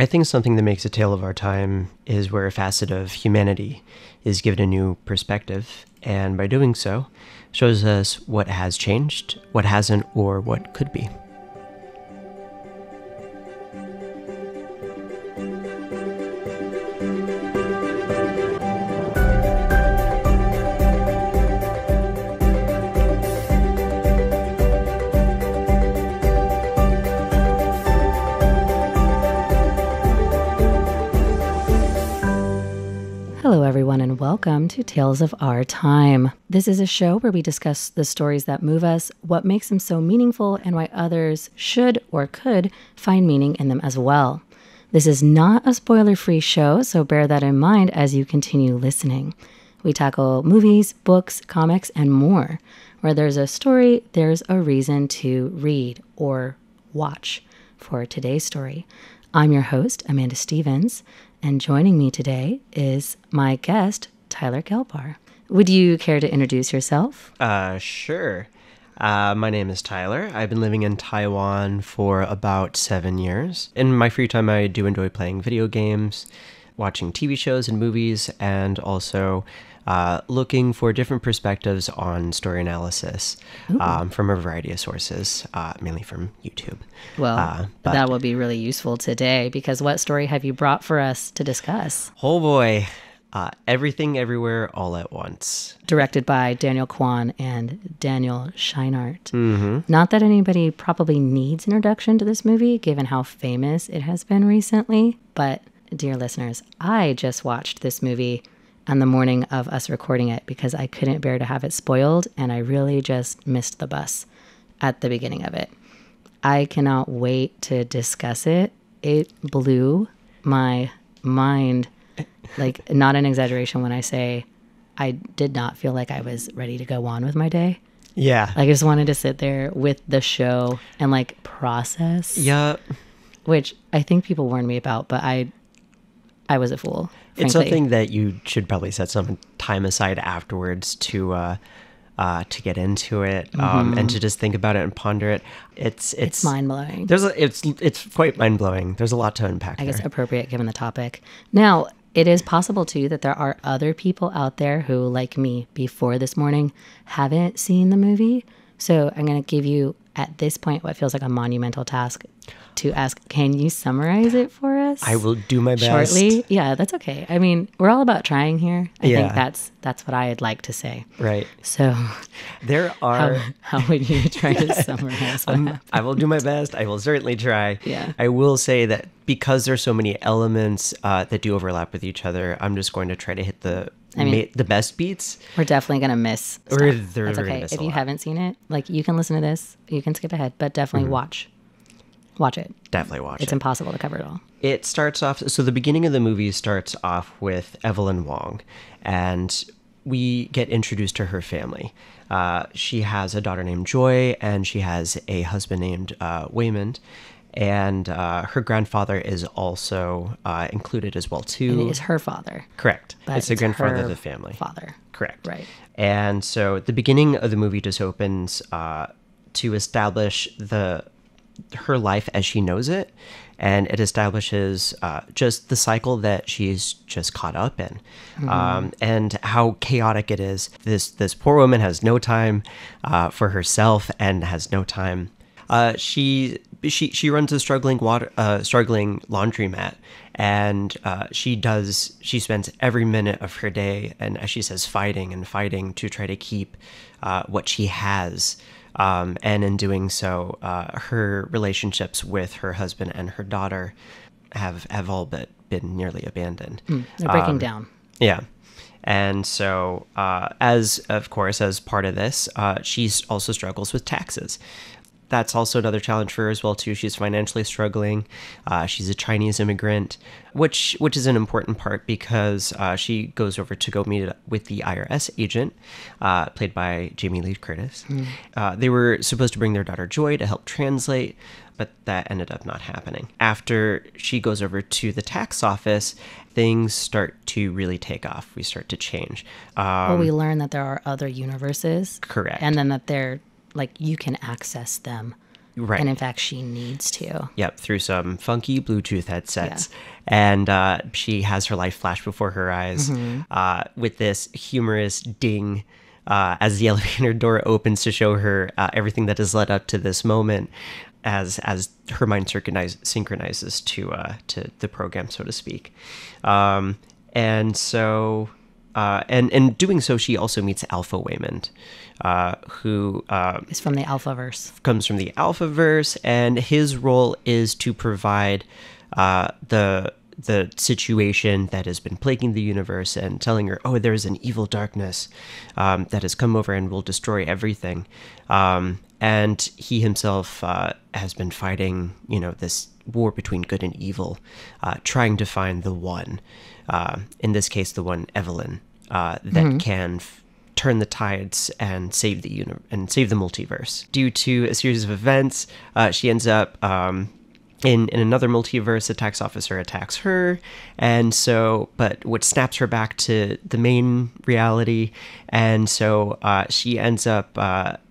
I think something that makes A Tale of Our Time is where a facet of humanity is given a new perspective, and by doing so, shows us what has changed, what hasn't, or what could be. Hello, everyone, and welcome to Tales of Our Time. This is a show where we discuss the stories that move us, what makes them so meaningful, and why others should or could find meaning in them as well. This is not a spoiler-free show, so bear that in mind as you continue listening. We tackle movies, books, comics, and more. Where there's a story, there's a reason to read or watch for today's story. I'm your host, Amanda Stevens, and joining me today is my guest, Tyler Gelbar. Would you care to introduce yourself? Sure. My name is Tyler. I've been living in Taiwan for about 7 years. In my free time, I do enjoy playing video games, watching TV shows and movies, and also looking for different perspectives on story analysis from a variety of sources, mainly from YouTube. Well, that will be really useful today, because what story have you brought for us to discuss? Oh boy, Everything, Everywhere, All At Once. Directed by Daniel Kwan and Daniel Scheinert. Mm-hmm. Not that anybody probably needs introduction to this movie, given how famous it has been recently, but dear listeners, I just watched this movie on the morning of us recording it because I couldn't bear to have it spoiled, and I really just missed the bus at the beginning of it. I cannot wait to discuss it. It blew my mind. Like, not an exaggeration when I say I did not feel like I was ready to go on with my day. Yeah. Like, I just wanted to sit there with the show and, like, process. Yeah. Which I think people warned me about, but I was a fool, frankly. It's something that you should probably set some time aside afterwards to get into it, and to just think about it and ponder it. It's mind blowing. It's quite mind blowing. There's a lot to unpack. I guess appropriate given the topic. Now, it is possible too that there are other people out there who, like me before this morning, haven't seen the movie. So I'm going to give you, at this point, what feels like a monumental task to ask, can you summarize it for us? I will do my best. Shortly? Yeah, that's okay. I mean, we're all about trying here. I think that's what I'd like to say. Right. So there are... How would you try to summarize what happened? I will do my best. I will certainly try. Yeah. I will say that because there's so many elements that do overlap with each other, I'm just going to try to hit the best beats. We're definitely going to miss stuff. That's okay. If you haven't seen it, like, you can listen to this, you can skip ahead, but definitely watch it. Definitely watch it. It's impossible to cover it all. It starts off, so the beginning of the movie starts off with Evelyn Wong, and we get introduced to her family. She has a daughter named Joy, and she has a husband named Waymond. And her grandfather is also included as well, too. And it is her father. Correct. But it's the grandfather of the family. Father. Correct. Right. And so the beginning of the movie just opens to establish her life as she knows it. And it establishes just the cycle that she's just caught up in, and how chaotic it is. This poor woman has no time for herself and has no time. She runs a struggling laundromat, and she spends every minute of her day, and as she says, fighting to try to keep what she has, and in doing so, her relationships with her husband and her daughter have all but been nearly abandoned. They're breaking down. Yeah. And so, as part of this, she also struggles with taxes. That's also another challenge for her as well, too. She's financially struggling. She's a Chinese immigrant, which is an important part because she goes over to go meet up with the IRS agent, played by Jamie Lee Curtis. They were supposed to bring their daughter Joy to help translate, but that ended up not happening. After she goes over to the tax office, things start to really take off. We start to change. Well, we learn that there are other universes. Correct. And then that you can access them Right. And in fact, she needs to. Yep, through some funky Bluetooth headsets. Yeah. And she has her life flash before her eyes with this humorous ding as the elevator door opens to show her everything that has led up to this moment as her mind synchronizes to the program, so to speak. And doing so, she also meets Alpha Waymond, who is from the Alphaverse. Comes from the Alphaverse, and his role is to provide the situation that has been plaguing the universe and telling her, oh, there is an evil darkness that has come over and will destroy everything. And he himself has been fighting, this war between good and evil, trying to find the one, in this case, the one Evelyn, that can turn the tides and save the multiverse. Due to a series of events, she ends up in another multiverse. The tax officer attacks her, but what snaps her back to the main reality, and so she ends up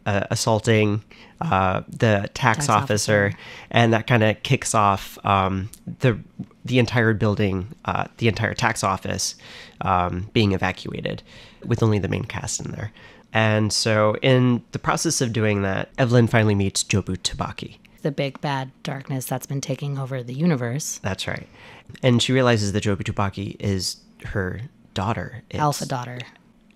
assaulting the tax officer, and that kind of kicks off the entire building, the entire tax office being evacuated, with only the main cast in there. And so, in the process of doing that, Evelyn finally meets Jobu Tupaki, the big bad darkness that's been taking over the universe. That's right. And she realizes that Jobu Tupaki is her daughter. It's Alpha daughter.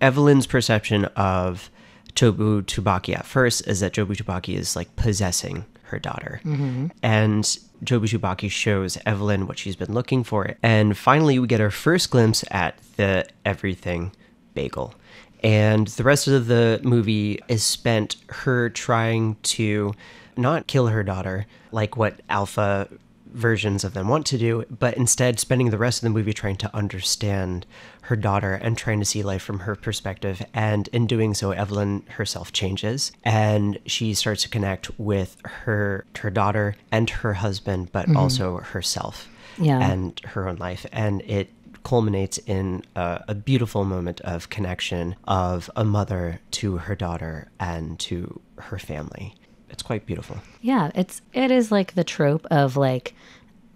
Evelyn's perception of Jobu Tupaki at first is that Jobu Tupaki is like possessing her daughter. And Jobu Tupaki shows Evelyn what she's been looking for. And finally, we get our first glimpse at the Everything bagel. And the rest of the movie is spent her trying to not kill her daughter, like what alpha versions of them want to do, but instead spending the rest of the movie trying to understand her daughter and trying to see life from her perspective. And in doing so, Evelyn herself changes, and she starts to connect with her daughter and her husband, but also herself and her own life. And it culminates in a beautiful moment of connection of a mother to her daughter and to her family. It's quite beautiful. Yeah, it is like the trope of like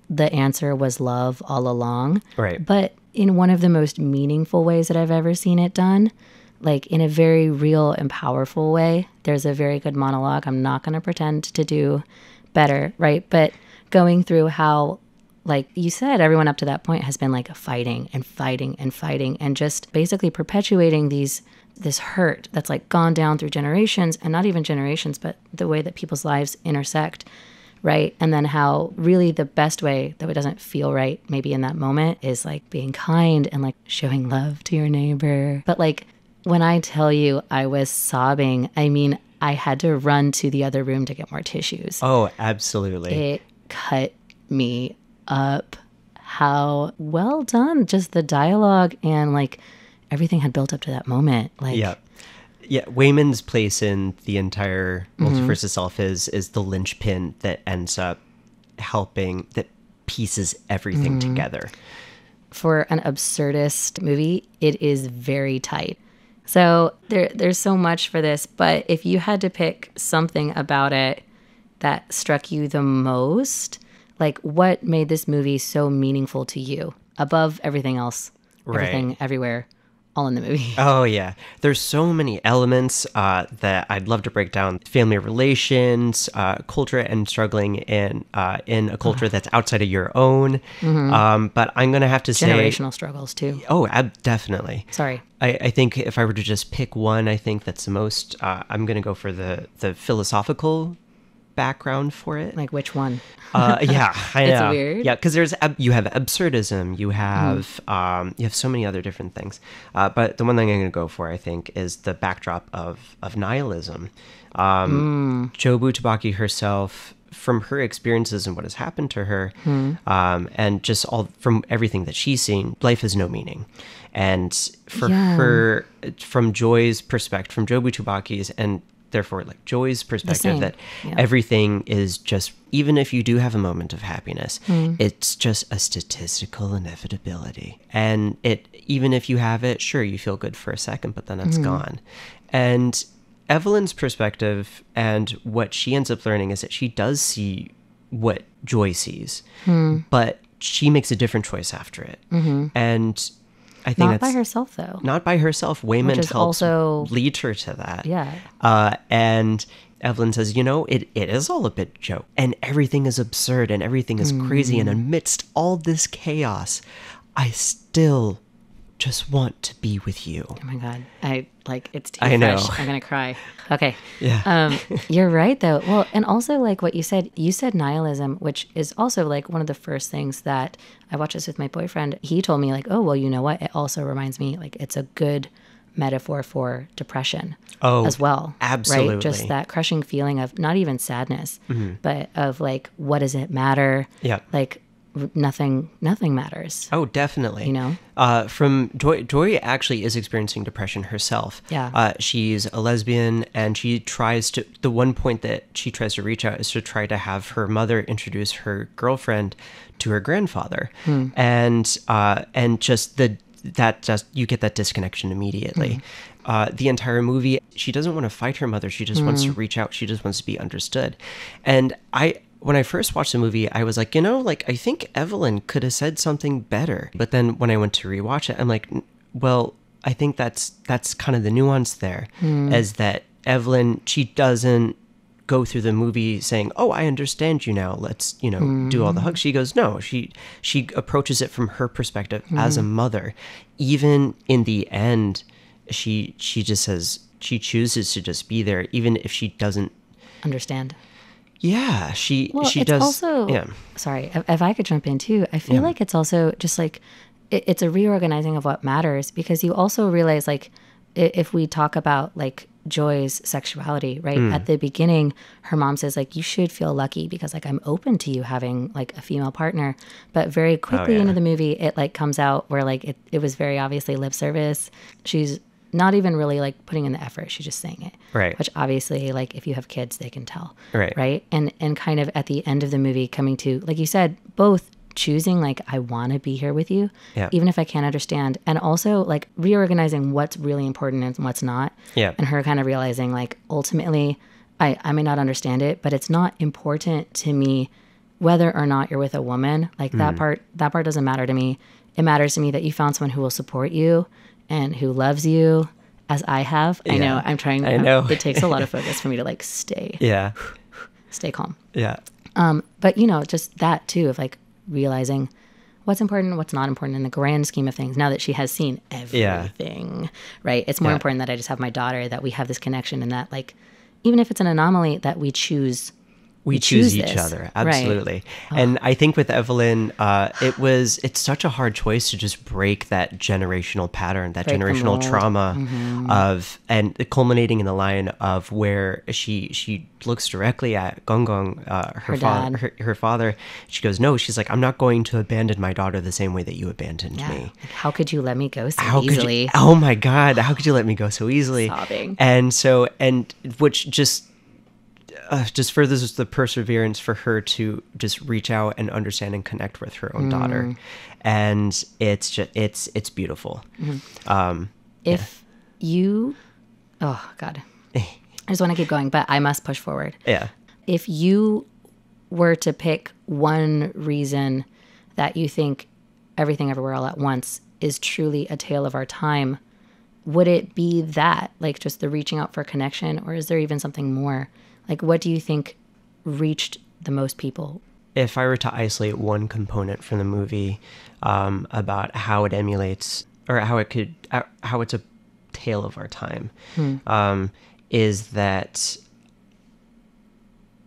the answer was love all along. Right. But in one of the most meaningful ways that I've ever seen it done, like in a very real and powerful way. There's a very good monologue. I'm not going to pretend to do better, right? But going through how, like you said, everyone up to that point has been like fighting and fighting and fighting and just basically perpetuating this hurt that's like gone down through generations, and not even generations, but the way that people's lives intersect, right? And then how really the best way, though it doesn't feel right maybe in that moment, is like being kind and like showing love to your neighbor. But like when I tell you I was sobbing, I mean, I had to run to the other room to get more tissues. Oh, absolutely. It cut me up how well done just the dialogue and like everything had built up to that moment. Like yeah, Waymond's place in the entire multiverse itself is the linchpin that ends up helping, that pieces everything together. For an absurdist movie, it is very tight. So there's so much for this, but if you had to pick something about it that struck you the most, like, what made this movie so meaningful to you above everything else? Right. Everything, everywhere, all in the movie. Oh, yeah. There's so many elements that I'd love to break down. Family relations, culture, and struggling in a culture that's outside of your own. But I'm going to have to say... Generational struggles, too. Oh, definitely. Sorry. I think if I were to just pick one, I think that's the most... I'm going to go for the philosophical background for it. Like, which one? Yeah, I know. It's weird. Yeah, because you have absurdism, you have so many other different things. But the one thing I'm going to go for, I think, is the backdrop of nihilism. Jobu Tupaki herself, from her experiences and what has happened to her, and just from everything that she's seen, life has no meaning. And for her, from Joy's perspective, from Jobu Tupaki's, and therefore, like Joy's perspective, that everything is just, even if you do have a moment of happiness, it's just a statistical inevitability. And even if you have it, sure, you feel good for a second, but then it's gone. And Evelyn's perspective and what she ends up learning is that she does see what Joy sees, but she makes a different choice after it. And I think not by herself, though. Not by herself. Waymond helps also lead her to that. Yeah. And Evelyn says, you know, it is all a bit joke, and everything is absurd, and everything is crazy, and amidst all this chaos, I still just want to be with you. Oh my God. It's too fresh. I'm going to cry. Okay. Yeah. You're right, though. Well, and also, like what you said nihilism, which is also like one of the first things that I watched this with my boyfriend. He told me, like, oh, well, you know what? It also reminds me, like, it's a good metaphor for depression as well. Absolutely. Right? Just that crushing feeling of not even sadness, but of like, what does it matter? Yeah. Like, nothing matters. Oh, definitely. You know? From Joy actually is experiencing depression herself. Yeah. She's a lesbian, and she tries to, the one point that she tries to reach out is to try to have her mother introduce her girlfriend to her grandfather. And just you get that disconnection immediately. The entire movie, she doesn't want to fight her mother. She just wants to reach out. She just wants to be understood. And when I first watched the movie, I was like, you know, like, I think Evelyn could have said something better. But then when I went to rewatch it, I'm like, well, I think that's kind of the nuance there, is that Evelyn, she doesn't go through the movie saying, oh, I understand you now, let's, you know, do all the hugs. She goes, no, she approaches it from her perspective as a mother. Even in the end, she just says, she chooses to just be there, even if she doesn't understand. Yeah, she does. Also, yeah. Sorry, if I could jump in too, I feel like it's also just like, it's a reorganizing of what matters, because you also realize, like, if we talk about like Joy's sexuality, right? At the beginning, her mom says, like, you should feel lucky because, like, I'm open to you having like a female partner. But very quickly into the movie, it like comes out where like it was very obviously lip service. She's not even really like putting in the effort. She's just saying it. Right. Which obviously, like, if you have kids, they can tell. Right. Right. And kind of at the end of the movie, coming to, like you said, both choosing, like, I want to be here with you, even if I can't understand. And also like reorganizing what's really important and what's not. Yeah. And her kind of realizing, like, ultimately I may not understand it, but it's not important to me whether or not you're with a woman. Like that part doesn't matter to me. It matters to me that you found someone who will support you and who loves you as I have. Yeah. I know I'm trying. I know it takes a lot of focus for me to like stay calm. Yeah. But you know, just that too, of like realizing what's important, what's not important in the grand scheme of things. Now that she has seen everything, right? It's more important that I just have my daughter, that we have this connection, and that, like, even if it's an anomaly, that we choose. We choose each other. Absolutely. Right. And I think with Evelyn, it's such a hard choice to just break that generational pattern, that generational trauma of, and culminating in the line of where she looks directly at Gong Gong, her father. She goes, no, she's like, I'm not going to abandon my daughter the same way that you abandoned me. Like, how could you let me go so easily? Oh my God. How could you let me go so easily? Sobbing. And so, which just furthers the perseverance for her to just reach out and understand and connect with her own daughter, and it's just it's beautiful. If you, oh God, I just want to keep going, but I must push forward. Yeah. If you were to pick one reason that you think Everything Everywhere All at Once is truly a tale of our time, would it be that, like, just the reaching out for connection, or is there even something more? Like, what do you think reached the most people? If I were to isolate one component from the movie, about how it emulates, or how it's a tale of our time, is that,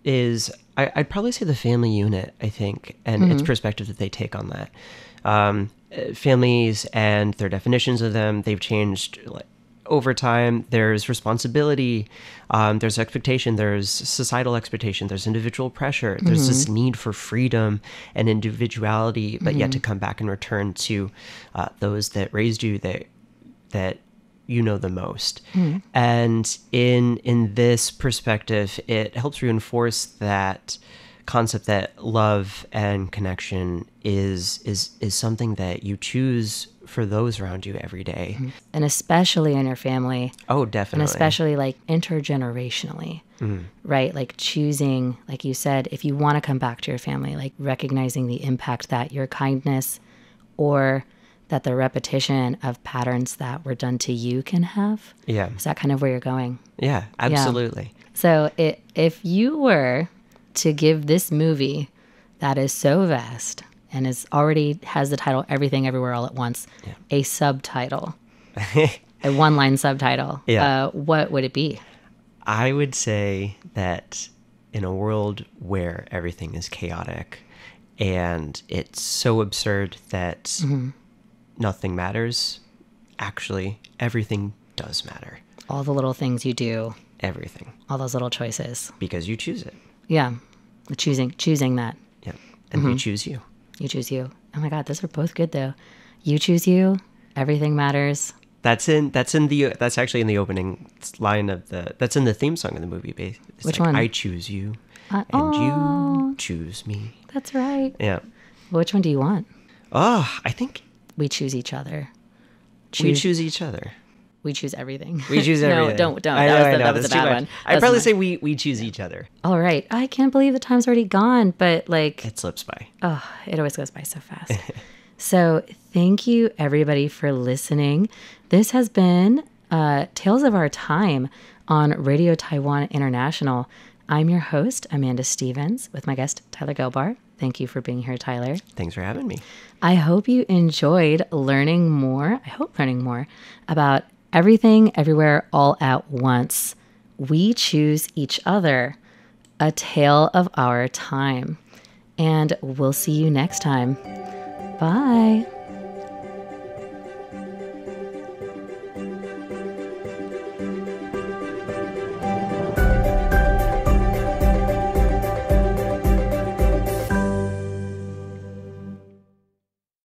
I'd probably say the family unit, I think, and its perspective that they take on that. Families and their definitions of them, they've changed, like, over time. There's responsibility, there's expectation, there's societal expectation, there's individual pressure, there's this need for freedom and individuality, but yet to come back and return to those that raised you, that you know the most. And in this perspective, it helps reinforce that concept that love and connection is something that you choose for those around you every day. Mm-hmm. And especially in your family. Oh, definitely. And especially like intergenerationally, mm-hmm. right? Like choosing, like you said, if you want to come back to your family, like recognizing the impact that your kindness or that the repetition of patterns that were done to you can have. Yeah. Is that kind of where you're going? Yeah, absolutely. Yeah. So if you were to give this movie that is so vast and is already has the title Everything, Everywhere, All at Once, yeah. a subtitle, a one-line subtitle, yeah. What would it be? I would say that in a world where everything is chaotic and it's so absurd that... Mm-hmm. nothing matters. Actually, everything does matter. All the little things you do. Everything. All those little choices. Because you choose it. Yeah. Choosing that. Yeah. And mm-hmm. you choose you. You choose you. Oh my God, those are both good though. You choose you. Everything matters. That's actually in the opening line of the, that's in the theme song of the movie. It's Which like, one? I choose you and you choose me. That's right. Yeah. Well, which one do you want? Oh, I think... We choose each other. We choose each other. We choose everything. We choose everything. No, don't. That was a bad one. I'd probably say we choose each other. All right. I can't believe the time's already gone, but like... It slips by. Oh, it always goes by so fast. So thank you, everybody, for listening. This has been Tales of Our Time on Radio Taiwan International. I'm your host, Amanda Stevens, with my guest, Tyler Gelbar. Thank you for being here, Tyler. Thanks for having me. I hope you enjoyed learning more about everything, everywhere, all at once. We choose each other, a tale of our time. And we'll see you next time. Bye.